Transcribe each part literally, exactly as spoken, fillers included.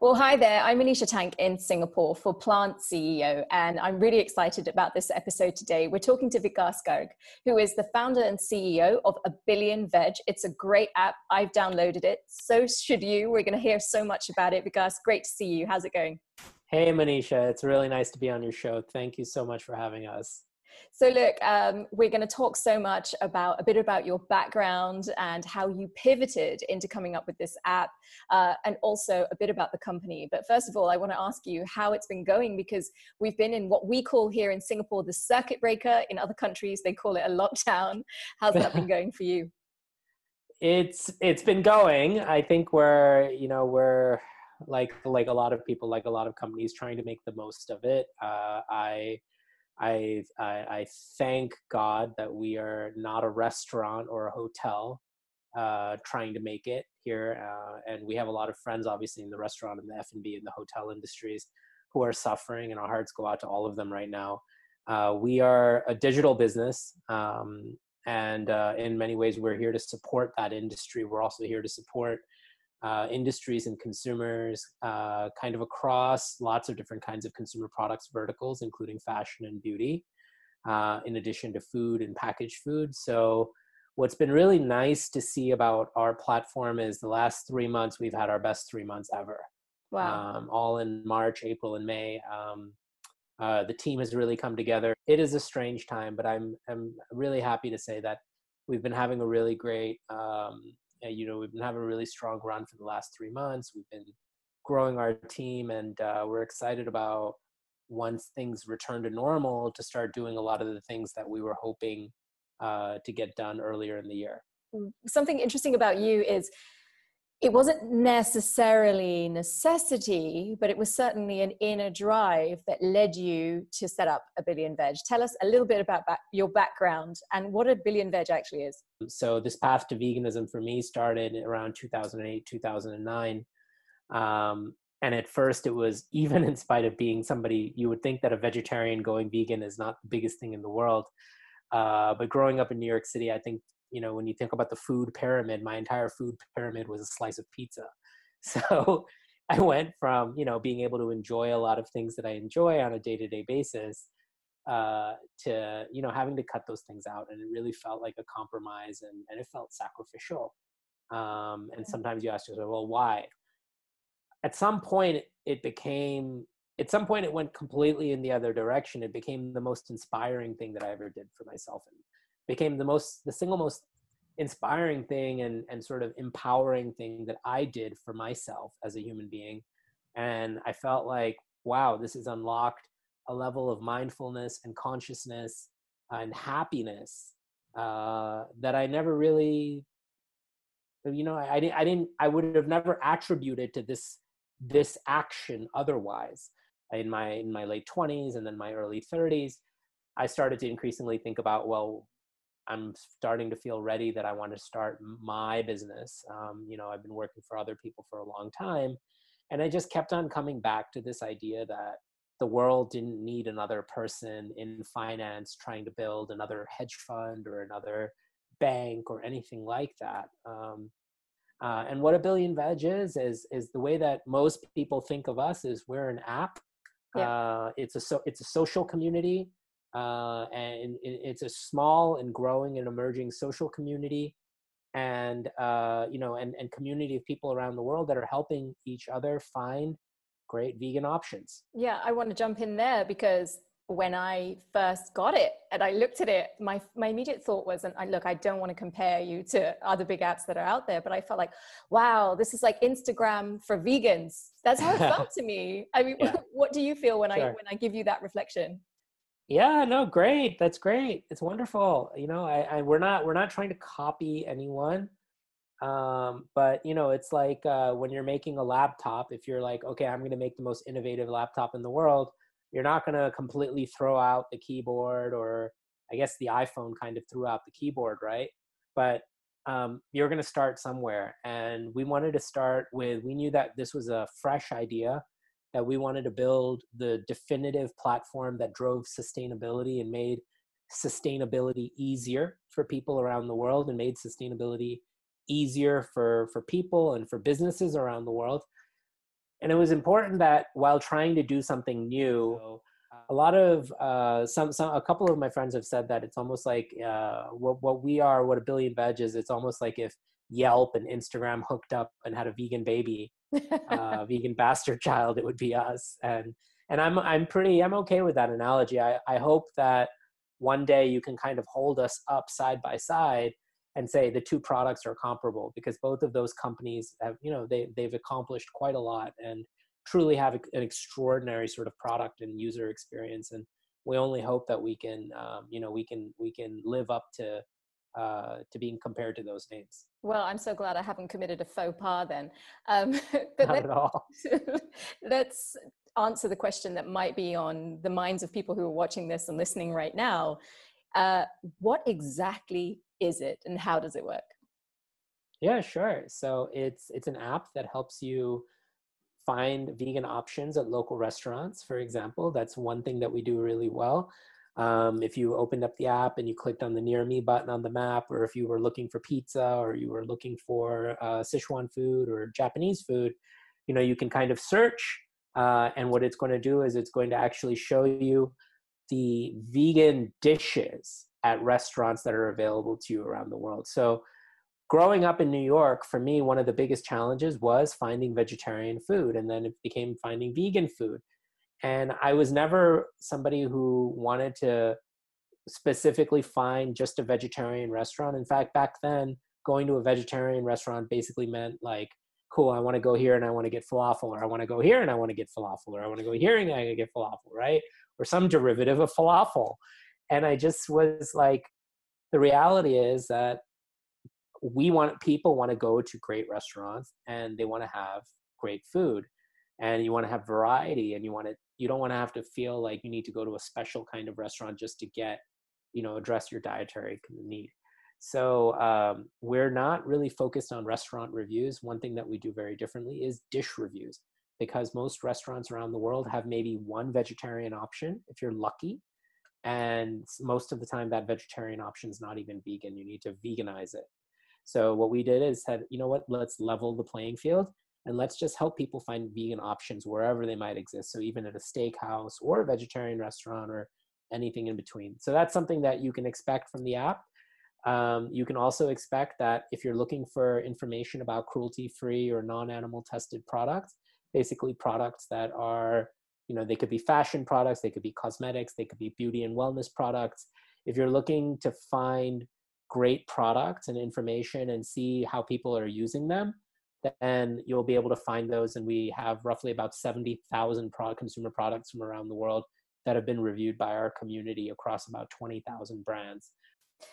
Well, hi there. I'm Manisha Tank in Singapore for Plant C E O, and I'm really excited about this episode today. We're talking to Vikas Garg, who is the founder and C E O of abillionveg. It's a great app. I've downloaded it. So should you. We're going to hear so much about it. Vikas, great to see you. How's it going? Hey, Manisha. It's really nice to be on your show. Thank you so much for having us. So look, um, we're going to talk so much about a bit about your background and how you pivoted into coming up with this app, uh, and also a bit about the company. But first of all, I want to ask you how it's been going, because we've been in what we call here in Singapore the circuit breaker. In other countries, they call it a lockdown. How's that been going for you? It's it's been going. I think we're you know we're like like a lot of people, like a lot of companies, trying to make the most of it. Uh, I. I, I, I thank God that we are not a restaurant or a hotel uh, trying to make it here. Uh, and we have a lot of friends, obviously, in the restaurant and the F and B and the hotel industries who are suffering, and our hearts go out to all of them right now. Uh, we are a digital business, um, and uh, in many ways, we're here to support that industry. We're also here to support uh, industries and consumers, uh, kind of across lots of different kinds of consumer products verticals, including fashion and beauty, uh, in addition to food and packaged food. So what's been really nice to see about our platform is the last three months, we've had our best three months ever. Wow. Um, all in March, April, and May. Um, uh, the team has really come together. It is a strange time, but I'm, I'm really happy to say that we've been having a really great, um, you know, we've been having a really strong run for the last three months. We've been growing our team, and uh, we're excited about, once things return to normal, to start doing a lot of the things that we were hoping uh, to get done earlier in the year. Something interesting about you is it wasn't necessarily necessity, but it was certainly an inner drive that led you to set up abillionveg. Tell us a little bit about back, your background and what abillionveg actually is. So this path to veganism for me started around two thousand eight, two thousand nine. Um, and at first it was, even in spite of being somebody, you would think that a vegetarian going vegan is not the biggest thing in the world. Uh, but growing up in New York City, I think, you know, when you think about the food pyramid, my entire food pyramid was a slice of pizza. So I went from, you know, being able to enjoy a lot of things that I enjoy on a day-to-day basis uh, to, you know, having to cut those things out. And it really felt like a compromise, and, and it felt sacrificial. Um, and sometimes you ask yourself, well, why? At some point it became, at some point it went completely in the other direction. It became the most inspiring thing that I ever did for myself, and became the most, the single most inspiring thing and, and sort of empowering thing that I did for myself as a human being. And I felt like, wow, this has unlocked a level of mindfulness and consciousness and happiness uh, that I never really, you know, I, I didn't, I didn't, I would have never attributed to this, this action otherwise. In my, in my late twenties and then my early thirties, I started to increasingly think about, well, I'm starting to feel ready that I want to start my business. Um, you know, I've been working for other people for a long time, and I just kept on coming back to this idea that the world didn't need another person in finance trying to build another hedge fund or another bank or anything like that. Um, uh, and what abillionveg is, is, is the way that most people think of us is we're an app. Yeah. Uh, it's a so, it's a social community. Uh, and it's a small and growing and emerging social community, and uh, you know, and, and community of people around the world that are helping each other find great vegan options. Yeah, I want to jump in there, because when I first got it and I looked at it, my my immediate thought was, and I, look, I don't want to compare you to other big apps that are out there, but I felt like, wow, this is like Instagram for vegans. That's how it felt to me. I mean, yeah. What do you feel when sure. I when I give you that reflection? Yeah, no, great. That's great. It's wonderful. You know, I, I we're not we're not trying to copy anyone, um, but you know, it's like uh, when you're making a laptop. If you're like, okay, I'm going to make the most innovative laptop in the world, you're not going to completely throw out the keyboard, or I guess the iPhone kind of threw out the keyboard, right? But um, you're going to start somewhere, and we wanted to start with. We knew that this was a fresh idea, that we wanted to build the definitive platform that drove sustainability and made sustainability easier for people around the world, and made sustainability easier for, for people and for businesses around the world. And it was important that while trying to do something new, a lot of uh, some some a couple of my friends have said that it's almost like uh, what what we are, what a billion veg is. It's almost like if Yelp and Instagram hooked up and had a vegan baby, uh, vegan bastard child, it would be us. And and I'm I'm pretty I'm okay with that analogy. I I hope that one day you can kind of hold us up side by side and say the two products are comparable, because both of those companies have, you know, they, they've accomplished quite a lot and truly have an extraordinary sort of product and user experience. And we only hope that we can, um, you know, we can, we can live up to, uh, to being compared to those names. Well, I'm so glad I haven't committed a faux pas then. Um, but Not let's, at all. Let's answer the question that might be on the minds of people who are watching this and listening right now. Uh, what exactly is it and how does it work? Yeah, sure. So it's, it's an app that helps you find vegan options at local restaurants, for example. That's one thing that we do really well. Um, if you opened up the app and you clicked on the near me button on the map, or if you were looking for pizza or you were looking for uh, Sichuan food or Japanese food, you know, you can kind of search uh, and what it's going to do is it's going to actually show you the vegan dishes at restaurants that are available to you around the world. So growing up in New York, for me, one of the biggest challenges was finding vegetarian food, and then it became finding vegan food. And I was never somebody who wanted to specifically find just a vegetarian restaurant. In fact, back then, going to a vegetarian restaurant basically meant like, cool, I want to go here and I want to get falafel, or I want to go here and I want to get falafel, or I want to go here and I get falafel, right? Or some derivative of falafel. And I just was like, the reality is that we want, people want to go to great restaurants and they want to have great food, and you want to have variety, and you want to, you don't want to have to feel like you need to go to a special kind of restaurant just to get, you know, address your dietary need. So um, we're not really focused on restaurant reviews. One thing that we do very differently is dish reviews, because most restaurants around the world have maybe one vegetarian option if you're lucky. And most of the time that vegetarian option is not even vegan. You need to veganize it. So what we did is said, you know what, let's level the playing field and let's just help people find vegan options wherever they might exist. So even at a steakhouse or a vegetarian restaurant or anything in between. So that's something that you can expect from the app. Um, you can also expect that if you're looking for information about cruelty-free or non-animal tested products, basically products that are, you know, they could be fashion products, they could be cosmetics, they could be beauty and wellness products. If you're looking to find great products and information and see how people are using them, then you'll be able to find those. And we have roughly about seventy thousand product, consumer products from around the world that have been reviewed by our community across about twenty thousand brands.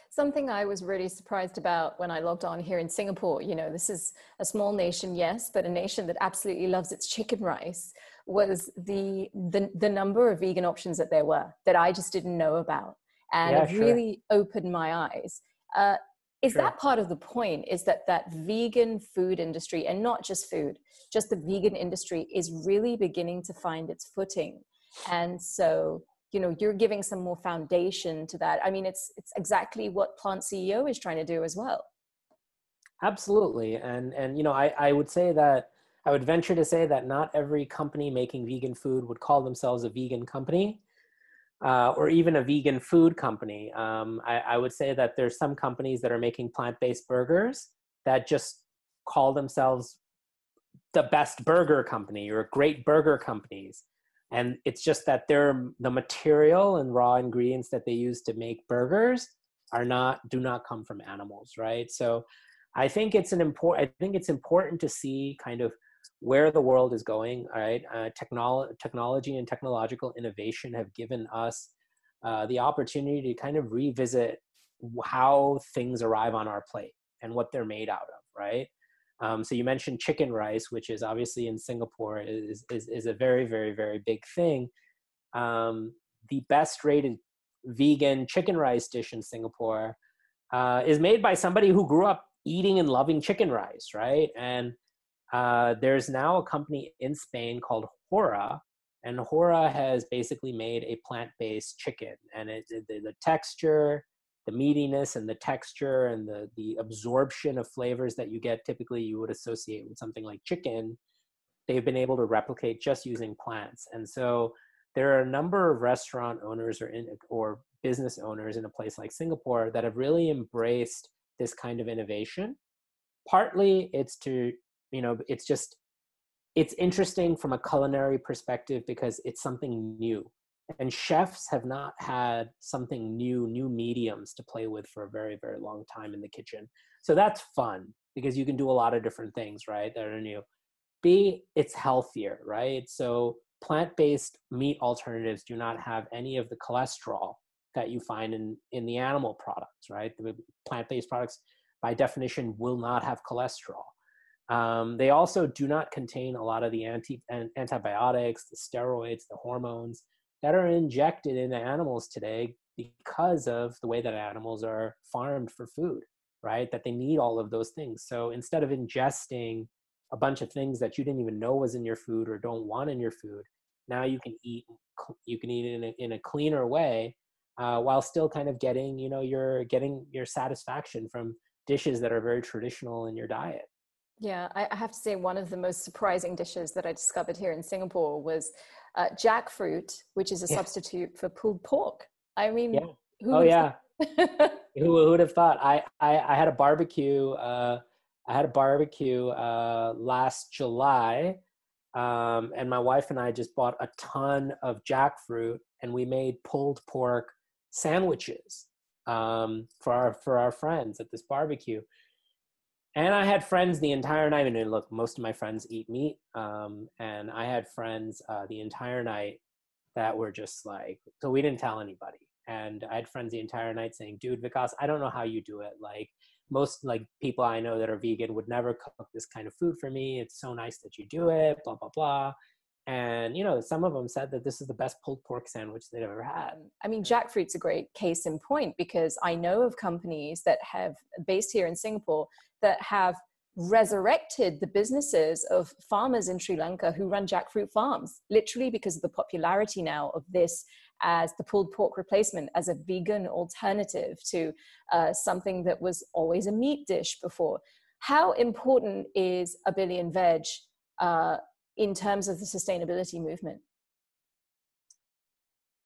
Something I was really surprised about when I logged on here in Singapore, you know, this is a small nation, yes, but a nation that absolutely loves its chicken rice, was the the, the number of vegan options that there were that I just didn't know about. And yeah, it sure. really opened my eyes. Uh, is sure. that part of the point, is that that vegan food industry, and not just food, just the vegan industry is really beginning to find its footing. And so, you know, you're giving some more foundation to that. I mean, it's it's exactly what Plant C E O is trying to do as well. Absolutely. And, and you know, I, I would say that, I would venture to say that not every company making vegan food would call themselves a vegan company uh, or even a vegan food company. Um, I, I would say that there's some companies that are making plant-based burgers that just call themselves the best burger company or great burger companies. And it's just that they're, the material and raw ingredients that they use to make burgers are not, do not come from animals, right? So I think it's an important, I think it's important to see kind of where the world is going, right? Uh, technolo- technology and technological innovation have given us uh, the opportunity to kind of revisit how things arrive on our plate and what they're made out of, right? Um, so you mentioned chicken rice, which is obviously in Singapore is, is, is a very, very, very big thing. Um, the best rated vegan chicken rice dish in Singapore uh, is made by somebody who grew up eating and loving chicken rice, right? And uh, there's now a company in Spain called Hora, and Hora has basically made a plant-based chicken. And it, it, the texture, the meatiness and the texture and the, the absorption of flavors that you get typically you would associate with something like chicken they've been able to replicate just using plants. And so there are a number of restaurant owners or in, or business owners in a place like Singapore that have really embraced this kind of innovation. Partly it's to, you know, it's just, it's interesting from a culinary perspective because it's something new. And chefs have not had something new, new mediums to play with for a very, very long time in the kitchen. So that's fun because you can do a lot of different things, right, that are new. B, it's healthier, right? So plant-based meat alternatives do not have any of the cholesterol that you find in, in the animal products, right? The plant-based products, by definition, will not have cholesterol. Um, they also do not contain a lot of the anti, an, antibiotics, the steroids, the hormones that are injected into animals today because of the way that animals are farmed for food, right? That they need all of those things. So instead of ingesting a bunch of things that you didn't even know was in your food or don't want in your food, now you can eat, you can eat in a, in a cleaner way uh, while still kind of getting, you know, you're getting your satisfaction from dishes that are very traditional in your diet. Yeah, I have to say one of the most surprising dishes that I discovered here in Singapore was uh, jackfruit, which is a yeah. substitute for pulled pork. I mean, yeah. who oh yeah, who would have thought? I, I I had a barbecue. Uh, I had a barbecue uh, last July, um, and my wife and I just bought a ton of jackfruit, and we made pulled pork sandwiches um, for our for our friends at this barbecue. And I had friends the entire night. I mean, look, most of my friends eat meat. Um, and I had friends uh, the entire night that were just like, so we didn't tell anybody. And I had friends the entire night saying, dude, Vikas, I don't know how you do it. Like most like people I know that are vegan would never cook this kind of food for me. It's so nice that you do it, blah, blah, blah. And, you know, some of them said that this is the best pulled pork sandwich they've ever had. I mean, jackfruit's a great case in point because I know of companies that have, based here in Singapore, that have resurrected the businesses of farmers in Sri Lanka who run jackfruit farms, literally because of the popularity now of this as the pulled pork replacement, as a vegan alternative to uh, something that was always a meat dish before. How important is abillionveg uh, in terms of the sustainability movement?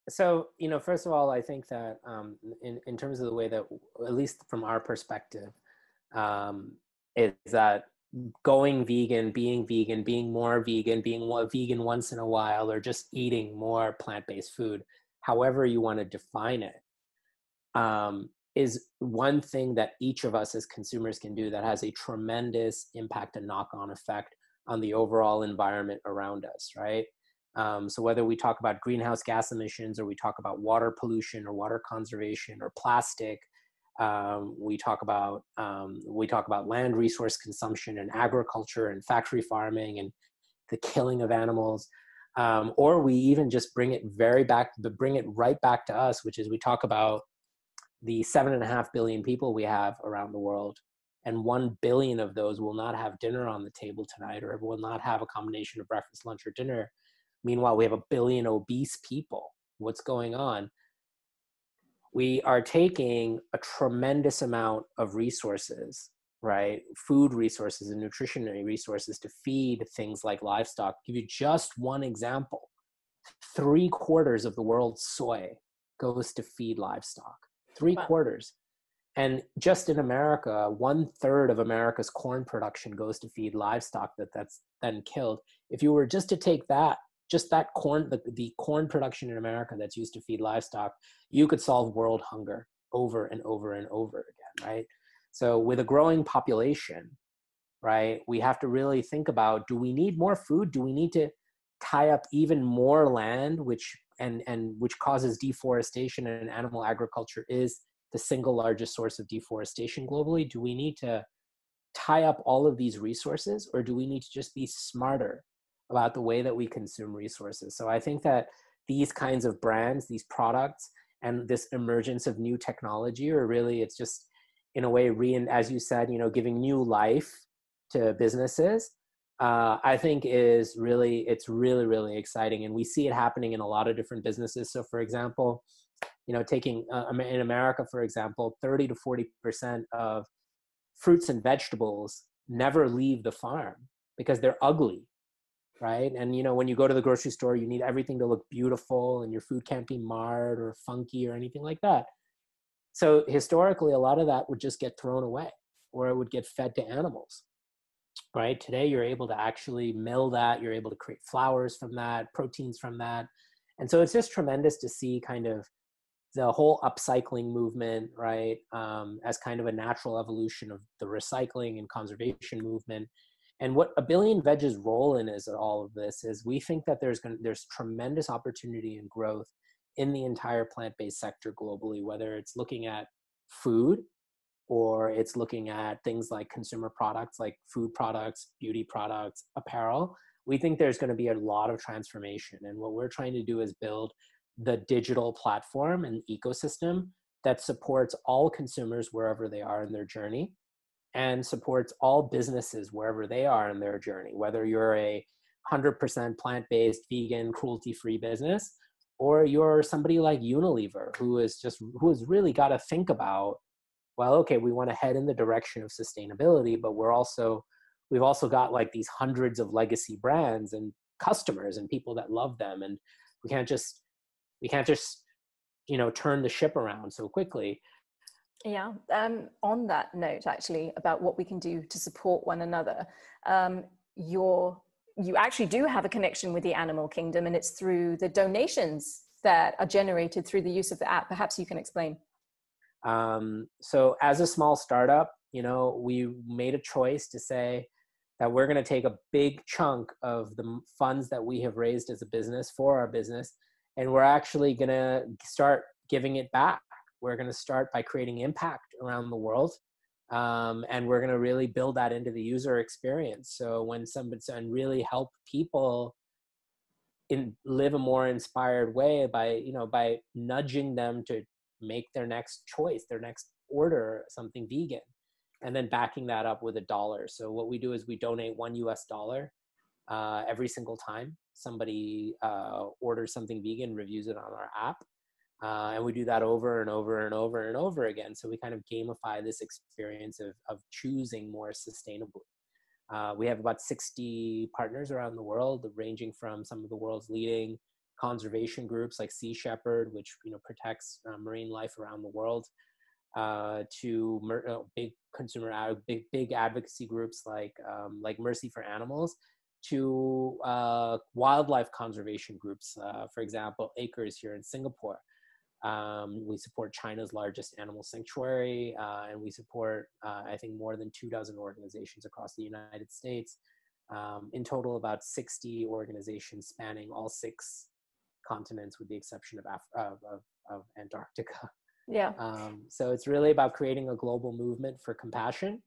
So, you know, first of all, I think that um, in, in terms of the way that, at least from our perspective, um, is that going vegan, being vegan, being more vegan, being more vegan once in a while, or just eating more plant-based food, however you want to define it, um, is one thing that each of us as consumers can do that has a tremendous impact and knock-on effect on the overall environment around us, right? Um, so whether we talk about greenhouse gas emissions, or we talk about water pollution, or water conservation, or plastic, um, we talk about um, we talk about land resource consumption and agriculture and factory farming and the killing of animals, um, or we even just bring it very back, bring it right back to us, which is we talk about the seven and a half billion people we have around the world. And one billion of those will not have dinner on the table tonight, or will not have a combination of breakfast, lunch, or dinner. Meanwhile, we have a billion obese people. What's going on? We are taking a tremendous amount of resources, right? Food resources and nutritionary resources to feed things like livestock. I'll give you just one example. Three quarters of the world's soy goes to feed livestock. Three wow. quarters. And just in America, one third of America's corn production goes to feed livestock that that's then killed. If you were just to take that, just that corn, the, the corn production in America that's used to feed livestock, you could solve world hunger over and over and over again, right? So with a growing population, right, we have to really think about, do we need more food? Do we need to tie up even more land, which and and which causes deforestation? And animal agriculture is the single largest source of deforestation globally. Do we need to tie up all of these resources, or do we need to just be smarter about the way that we consume resources? So I think that these kinds of brands, these products, and this emergence of new technology are really, it's just in a way, re- and as you said, you know, giving new life to businesses, uh, I think is really, it's really, really exciting. And we see it happening in a lot of different businesses. So for example, you know, taking uh, in America, for example, thirty to forty percent of fruits and vegetables never leave the farm because they're ugly. right? And, you know, when you go to the grocery store, you need everything to look beautiful and your food can't be marred or funky or anything like that. So historically, a lot of that would just get thrown away or it would get fed to animals, right? Today, you're able to actually mill that. You're able to create flours from that, proteins from that. And so it's just tremendous to see kind of the whole upcycling movement, right, um, as kind of a natural evolution of the recycling and conservation movement. And what A Billion Veg's role in is all of this is we think that there's gonna, there's tremendous opportunity and growth in the entire plant-based sector globally, whether it's looking at food or it's looking at things like consumer products, like food products, beauty products, apparel. We think there's going to be a lot of transformation. And what we're trying to do is build the digital platform and ecosystem that supports all consumers wherever they are in their journey and supports all businesses wherever they are in their journey, whether you're a one hundred percent plant-based, vegan, cruelty-free business, or you're somebody like Unilever, who is just, who has really got to think about, well, okay, we want to head in the direction of sustainability, but we're also, we've also got like these hundreds of legacy brands and customers and people that love them. And we can't just, we can't just, you know, turn the ship around so quickly. Yeah. Um, on that note, actually, about what we can do to support one another, um, your you actually do have a connection with the animal kingdom, and it's through the donations that are generated through the use of the app. Perhaps you can explain. Um, so as a small startup, you know, we made a choice to say that we're going to take a big chunk of the funds that we have raised as a business for our business, and we're actually going to start giving it back. We're going to start by creating impact around the world. Um, and we're going to really build that into the user experience. So when somebody, and really help people in live a more inspired way by, you know, by nudging them to make their next choice, their next order, something vegan, and then backing that up with a dollar. So what we do is we donate one U S dollar uh, every single time somebody uh, orders something vegan, reviews it on our app. Uh, and we do that over and over and over and over again. So we kind of gamify this experience of, of choosing more sustainably. Uh, we have about sixty partners around the world, ranging from some of the world's leading conservation groups like Sea Shepherd, which, you know, protects uh, marine life around the world, uh, to mer- uh, big consumer, ad- big big advocacy groups like um, like Mercy for Animals, to uh, wildlife conservation groups, uh, for example, Acres here in Singapore. Um, we support China's largest animal sanctuary, uh, and we support, uh, I think, more than two dozen organizations across the United States. Um, in total, about sixty organizations spanning all six continents, with the exception of Af- of, of, of Antarctica. Yeah. Um, so it's really about creating a global movement for compassion,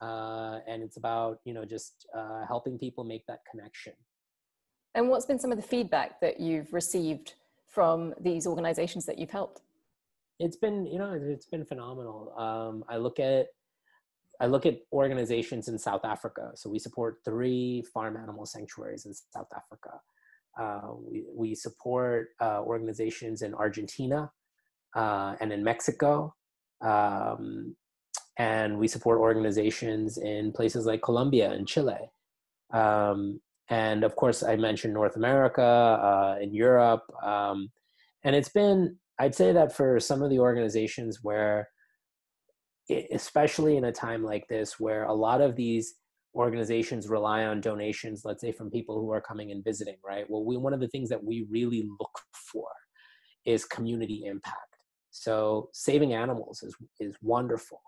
uh, and it's about, you know, just uh, helping people make that connection. And what's been some of the feedback that you've received from these organizations that you've helped? It's been, you know, it's been phenomenal. Um, I look at, I look at organizations in South Africa. So we support three farm animal sanctuaries in South Africa. Uh, we, we support uh, organizations in Argentina uh, and in Mexico. Um, and we support organizations in places like Colombia and Chile. Um, And of course, I mentioned North America, uh, in Europe. Um, and it's been, I'd say that for some of the organizations where, it, especially in a time like this, where a lot of these organizations rely on donations, let's say from people who are coming and visiting, right? Well, we, one of the things that we really look for is community impact. So saving animals is, is wonderful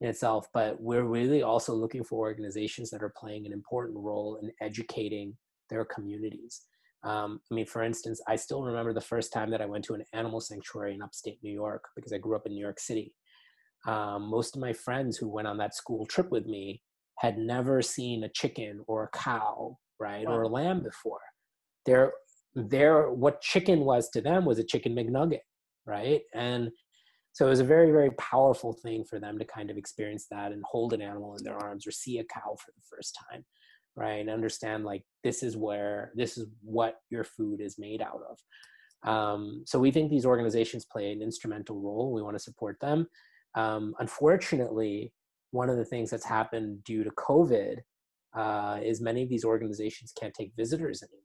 in itself, but we're really also looking for organizations that are playing an important role in educating their communities. Um, I mean, for instance, I still remember the first time that I went to an animal sanctuary in upstate New York, because I grew up in New York City. Um, most of my friends who went on that school trip with me had never seen a chicken or a cow, right, wow. or a lamb before. Their, their, what chicken was to them was a chicken McNugget, right? And so it was a very, very powerful thing for them to kind of experience that and hold an animal in their arms or see a cow for the first time, right? And understand, like, this is where, this is what your food is made out of. Um, so we think these organizations play an instrumental role. We want to support them. Um, unfortunately, one of the things that's happened due to COVID uh, is many of these organizations can't take visitors anymore,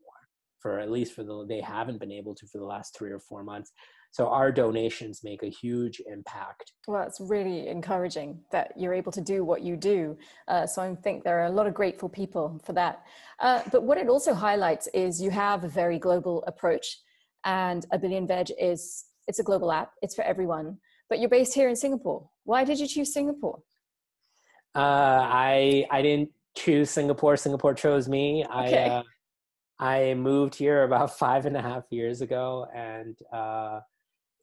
for at least for the, they haven't been able to for the last three or four months. So our donations make a huge impact. Well, it's really encouraging that you're able to do what you do. Uh, so I think there are a lot of grateful people for that. Uh, but what it also highlights is you have a very global approach, and abillionveg is, it's a global app, it's for everyone, but you're based here in Singapore. Why did you choose Singapore? Uh, I, I didn't choose Singapore. Singapore chose me. Okay. I, uh, I moved here about five and a half years ago, and uh,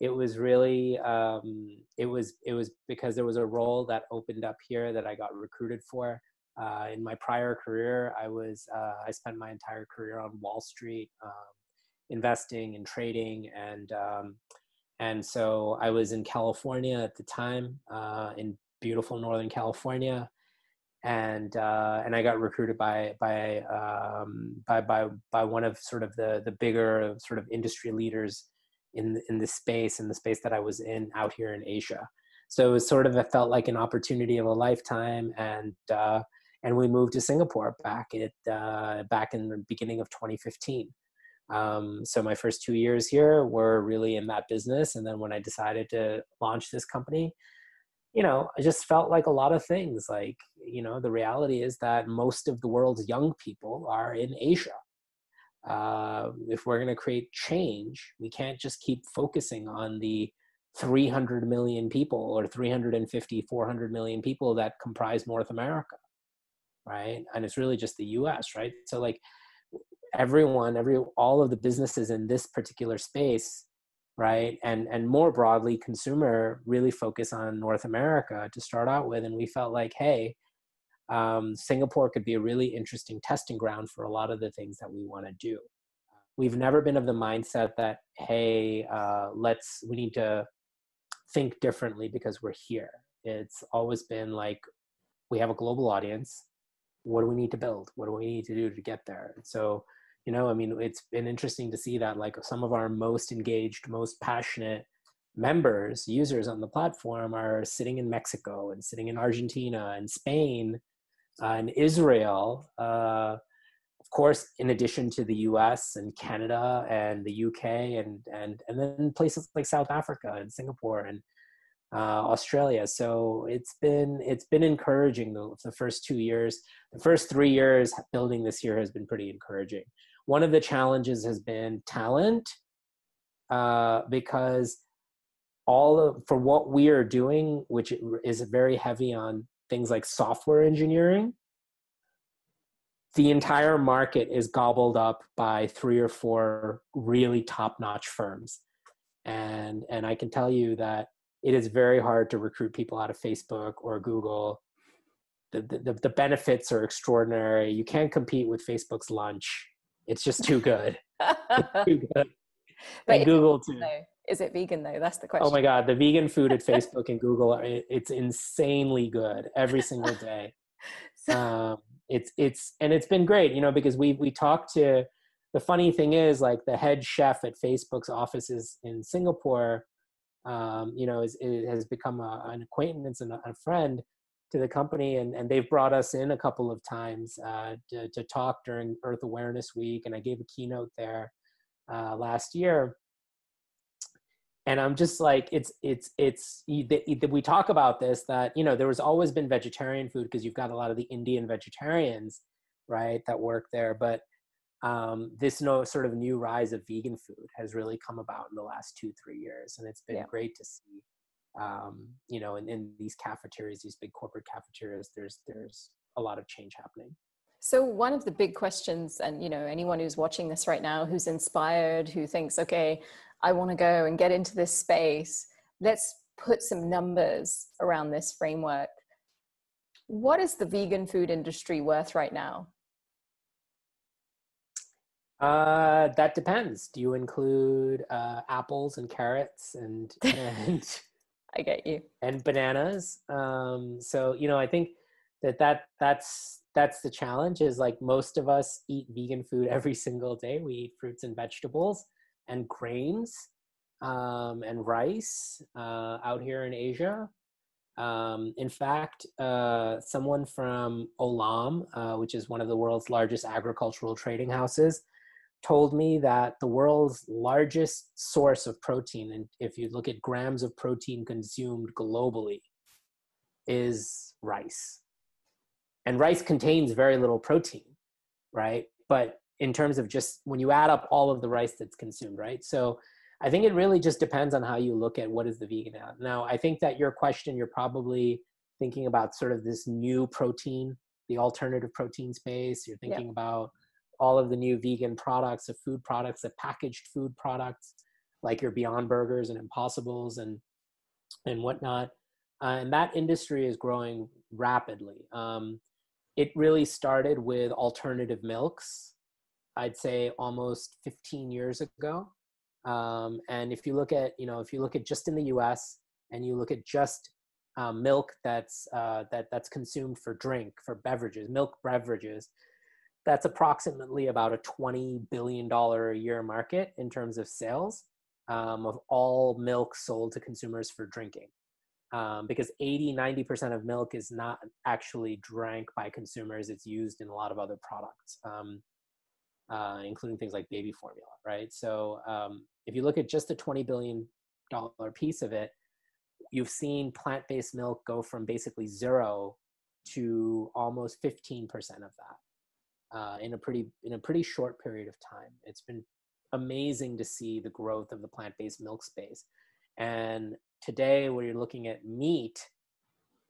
it was really, um, it was it was because there was a role that opened up here that I got recruited for. Uh, in my prior career, I was uh, I spent my entire career on Wall Street, um, investing and trading, and um, and so I was in California at the time, uh, in beautiful Northern California. And uh, and I got recruited by by, um, by by by one of sort of the the bigger sort of industry leaders in in the space in the space that I was in out here in Asia. So it was sort of, it felt like an opportunity of a lifetime. And uh, and we moved to Singapore back at uh, back in the beginning of twenty fifteen. Um, so my first two years here were really in that business. And then when I decided to launch this company, you know, I just felt like a lot of things. Like, you know, the reality is that most of the world's young people are in Asia. Uh, if we're going to create change, we can't just keep focusing on the three hundred million people or three hundred fifty, four hundred million people that comprise North America, right? And it's really just the U S, right? So like everyone, every all of the businesses in this particular space, right, and and more broadly consumer, really focus on North America to start out with. And we felt like, hey, um, Singapore could be a really interesting testing ground for a lot of the things that we want to do. We've never been of the mindset that, hey, uh, let's we need to think differently because we're here. It's always been like, we have a global audience. What do we need to build? What do we need to do to get there? So, you know, I mean, it's been interesting to see that like some of our most engaged, most passionate members, users on the platform are sitting in Mexico and sitting in Argentina and Spain uh, and Israel. Uh, of course, in addition to the U S and Canada and the U K and and and then places like South Africa and Singapore and uh, Australia. So it's been it's been encouraging the, the first two years. The first three years building this year has been pretty encouraging. One of the challenges has been talent, uh, because all of, for what we are doing, which is very heavy on things like software engineering, the entire market is gobbled up by three or four really top-notch firms. And, and I can tell you that it is very hard to recruit people out of Facebook or Google. The, the, the benefits are extraordinary. You can't compete with Facebook's lunch. It's just too good. It's too good. But and Google too. Is it vegan though? That's the question. Oh my God, the vegan food at Facebook and Google, are, it's insanely good every single day. so, um, it's it's and it's been great, you know, because we we talked to. The funny thing is, like the head chef at Facebook's offices in Singapore, um, you know, is, it has become a, an acquaintance and a, a friend to the company, and, and they've brought us in a couple of times uh, to, to talk during Earth Awareness Week, and I gave a keynote there uh, last year. And I'm just like, it's it's it's we talk about this that, you know, there was always been vegetarian food because you've got a lot of the Indian vegetarians, right, that work there, but um, this no sort of new rise of vegan food has really come about in the last two three years, and it's been yeah. great to see. Um, you know, in, in these cafeterias, these big corporate cafeterias, there's there's a lot of change happening. So one of the big questions, and you know, anyone who's watching this right now, who's inspired, who thinks, okay, I want to go and get into this space, let's put some numbers around this framework. What is the vegan food industry worth right now? Uh, that depends. Do you include uh, apples and carrots and and I get you. And bananas. Um, so, you know, I think that, that that's, that's the challenge is like most of us eat vegan food every single day. We eat fruits and vegetables and grains um, and rice uh, out here in Asia. Um, in fact, uh, someone from Olam, uh, which is one of the world's largest agricultural trading houses, told me that the world's largest source of protein, and if you look at grams of protein consumed globally, is rice. And rice contains very little protein, right? But in terms of just when you add up all of the rice that's consumed, right? So I think it really just depends on how you look at what is the vegan diet. Now, I think that your question, you're probably thinking about sort of this new protein, the alternative protein space. You're thinking yeah. about all of the new vegan products, the food products, the packaged food products, like your Beyond Burgers and Impossibles and and whatnot. Uh, and that industry is growing rapidly. Um, it really started with alternative milks, I'd say almost fifteen years ago. Um, and if you look at, you know, if you look at just in the U S and you look at just uh, milk that's uh, that that's consumed for drink, for beverages, milk beverages, that's approximately about a twenty billion dollars a year market in terms of sales um, of all milk sold to consumers for drinking. Um, because eighty, ninety percent of milk is not actually drank by consumers. It's used in a lot of other products, um, uh, including things like baby formula, right? So um, if you look at just the twenty billion dollars piece of it, you've seen plant-based milk go from basically zero to almost fifteen percent of that. Uh, in a pretty in a pretty short period of time. It's been amazing to see the growth of the plant-based milk space. And today, when you're looking at meat,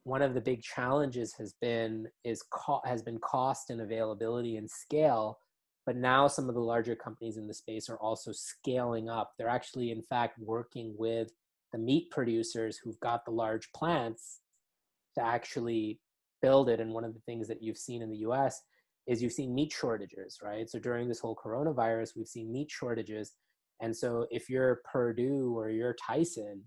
one of the big challenges has been is co- has been cost and availability and scale. But now some of the larger companies in the space are also scaling up. They're actually, in fact, working with the meat producers who've got the large plants to actually build it. And one of the things that you've seen in the U S is you've seen meat shortages, right? So during this whole coronavirus, we've seen meat shortages. And so if you're Purdue or you're Tyson,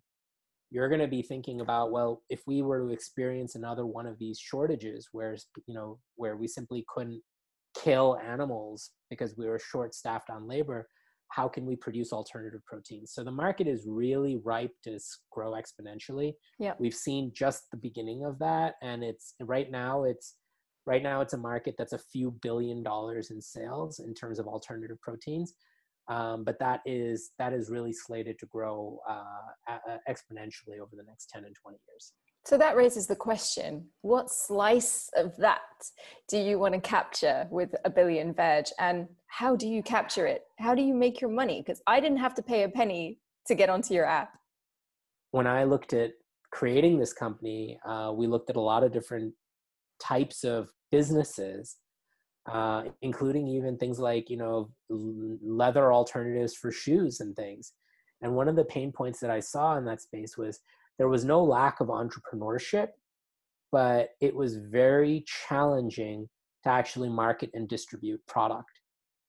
you're gonna be thinking about, well, if we were to experience another one of these shortages where, you know, where we simply couldn't kill animals because we were short-staffed on labor, how can we produce alternative proteins? So the market is really ripe to grow exponentially. Yeah. We've seen just the beginning of that. And it's right now it's, Right now, it's a market that's a few billion dollars in sales in terms of alternative proteins, um, but that is that is really slated to grow uh, exponentially over the next ten and twenty years. So that raises the question, what slice of that do you want to capture with abillionveg, and how do you capture it? How do you make your money? Because I didn't have to pay a penny to get onto your app. When I looked at creating this company, uh, we looked at a lot of different types of businesses, uh, including even things like, you know, leather alternatives for shoes and things. And one of the pain points that I saw in that space was there was no lack of entrepreneurship, but it was very challenging to actually market and distribute product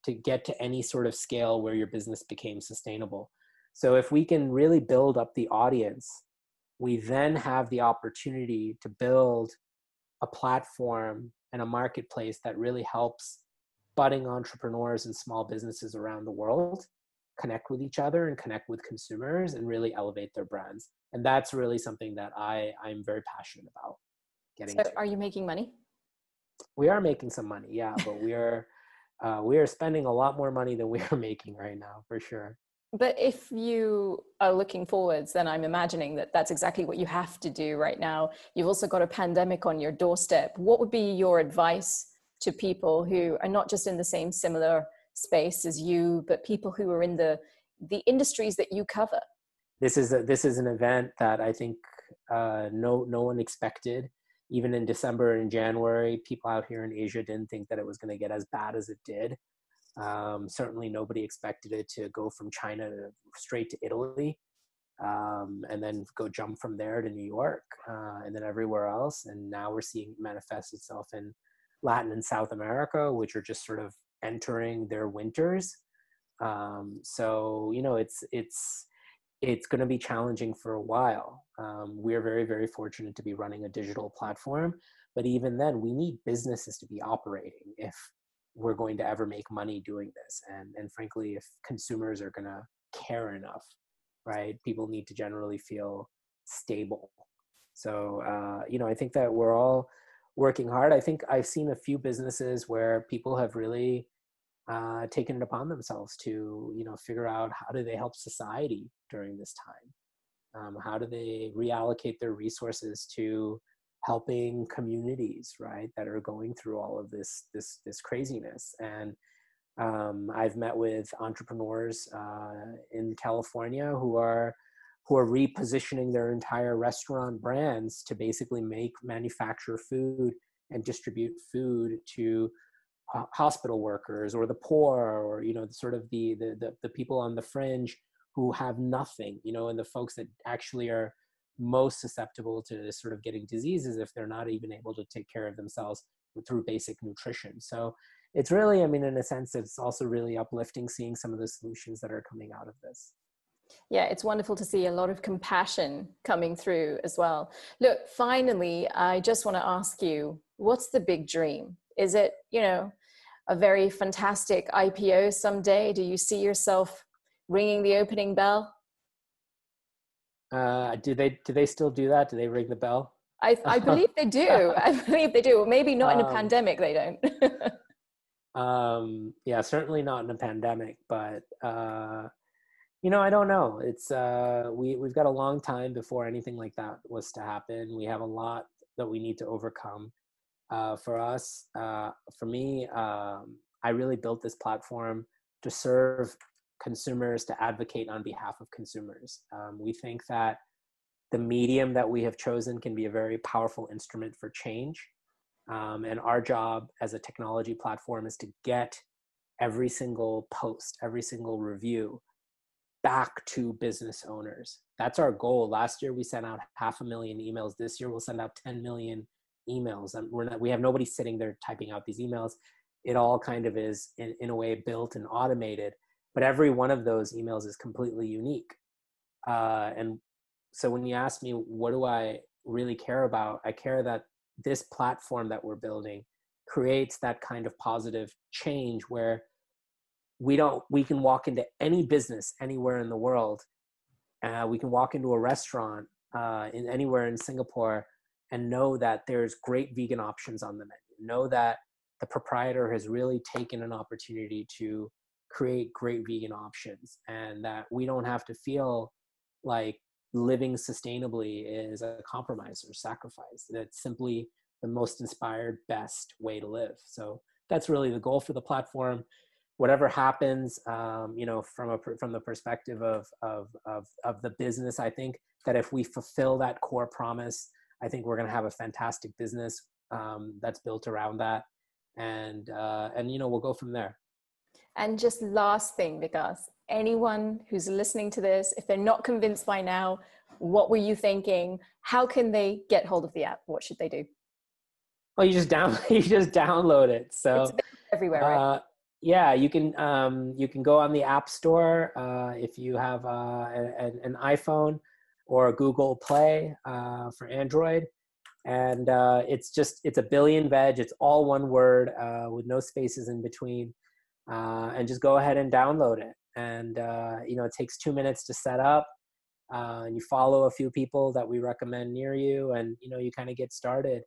to get to any sort of scale where your business became sustainable. So if we can really build up the audience, we then have the opportunity to build a platform and a marketplace that really helps budding entrepreneurs and small businesses around the world connect with each other and connect with consumers and really elevate their brands. And that's really something that I, I'm very passionate about getting So to. Are you making money? We are making some money, yeah, but we are uh, we are spending a lot more money than we are making right now, for sure. But if you are looking forwards, then I'm imagining that that's exactly what you have to do right now. You've also got a pandemic on your doorstep. What would be your advice to people who are not just in the same similar space as you, but people who are in the the industries that you cover? This is a, this is an event that I think uh, no no one expected. Even in December and January, people out here in Asia didn't think that it was going to get as bad as it did. Um, certainly nobody expected it to go from China to, straight to Italy, um, and then go jump from there to New York, uh, and then everywhere else. And now we're seeing it manifest itself in Latin and South America, which are just sort of entering their winters. Um, so, you know, it's, it's, it's going to be challenging for a while. Um, we're very, very fortunate to be running a digital platform, but even then we need businesses to be operating if we're going to ever make money doing this. And, and frankly, if consumers are gonna care enough, right? People need to generally feel stable. So, uh, you know, I think that we're all working hard. I think I've seen a few businesses where people have really uh, taken it upon themselves to, you know, figure out how do they help society during this time? Um, how do they reallocate their resources to helping communities, right, that are going through all of this this this craziness? And um, I've met with entrepreneurs uh, in California who are who are repositioning their entire restaurant brands to basically make, manufacture food and distribute food to uh, hospital workers or the poor, or you know, sort of the the the, the people on the fringe, who have nothing, you know, and the folks that actually are most susceptible to sort of getting diseases if they're not even able to take care of themselves through basic nutrition. So it's really, I mean, in a sense, it's also really uplifting seeing some of the solutions that are coming out of this. Yeah, it's wonderful to see a lot of compassion coming through as well. Look, finally, I just want to ask you, what's the big dream? Is it, you know, a very fantastic I P O someday? Do you see yourself ringing the opening bell? Uh, do they do they still do that? Do they ring the bell? I I believe they do. I believe they do. Well, maybe not um, in a pandemic. They don't. um, yeah, certainly not in a pandemic. But uh, you know, I don't know. It's uh, we we've got a long time before anything like that was to happen. We have a lot that we need to overcome. Uh, for us, uh, for me, um, I really built this platform to serve consumers, to advocate on behalf of consumers. Um, we think that the medium that we have chosen can be a very powerful instrument for change. Um, and our job as a technology platform is to get every single post, every single review back to business owners. That's our goal. Last year, we sent out half a million emails. This year, we'll send out ten million emails. And we're not, we have nobody sitting there typing out these emails. It all kind of is, in, in a way, built and automated. But every one of those emails is completely unique. Uh, and so when you ask me, what do I really care about? I care that this platform that we're building creates that kind of positive change where we don't, we can walk into any business anywhere in the world. Uh, we can walk into a restaurant uh, in anywhere in Singapore and know that there's great vegan options on the menu. Know that the proprietor has really taken an opportunity to create great vegan options, and that we don't have to feel like living sustainably is a compromise or sacrifice. That's simply the most inspired, best way to live. So that's really the goal for the platform. Whatever happens, um, you know, from a from the perspective of, of of of the business, I think that if we fulfill that core promise, I think we're going to have a fantastic business um, that's built around that, and uh, and you know, we'll go from there. And just last thing, Vikas, anyone who's listening to this, if they're not convinced by now, what were you thinking? How can they get hold of the app? What should they do? Well, you just download, you just download it. So it's everywhere, right? Uh, yeah, you can um, you can go on the App Store uh, if you have uh, an, an iPhone, or a Google Play uh, for Android. And uh, it's just, it's a billion veg. It's all one word uh, with no spaces in between. Uh, and just go ahead and download it. And, uh, you know, it takes two minutes to set up, uh, and you follow a few people that we recommend near you. And, you know, you kind of get started.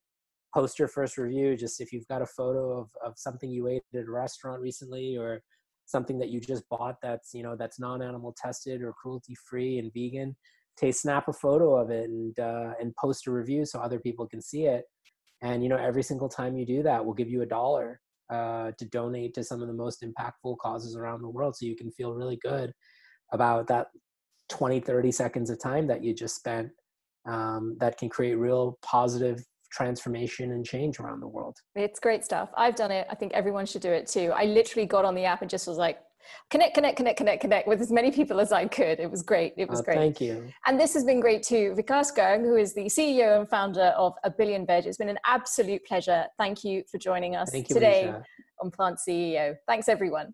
Post your first review. Just if you've got a photo of, of something you ate at a restaurant recently, or something that you just bought that's, you know, that's non-animal tested or cruelty free and vegan, take, snap a photo of it and, uh, and post a review so other people can see it. And, you know, every single time you do that, we'll give you a dollar. Uh, to donate to some of the most impactful causes around the world, so you can feel really good about that twenty, thirty seconds of time that you just spent um, that can create real positive transformation and change around the world. It's great stuff. I've done it. I think everyone should do it too. I literally got on the app and just was like, connect, connect, connect, connect, connect with as many people as I could. It was great. It was oh, great. Thank you. And this has been great too. Vikas Garg, who is the C E O and founder of A Billion Veg. It's been an absolute pleasure. Thank you for joining us thank today you, on Plant C E O. Thanks, everyone.